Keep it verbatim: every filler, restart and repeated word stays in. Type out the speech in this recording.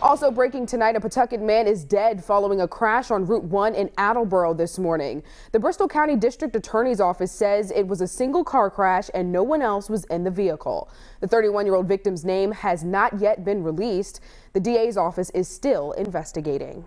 Also breaking tonight, a Pawtucket man is dead following a crash on Route one in Attleboro this morning. The Bristol County District Attorney's Office says it was a single car crash and no one else was in the vehicle. The thirty-one-year-old victim's name has not yet been released. The D A's office is still investigating.